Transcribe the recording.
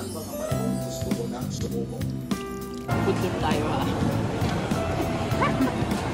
na, baka malamang gusto ko na sumuko. Bukit tayo ah.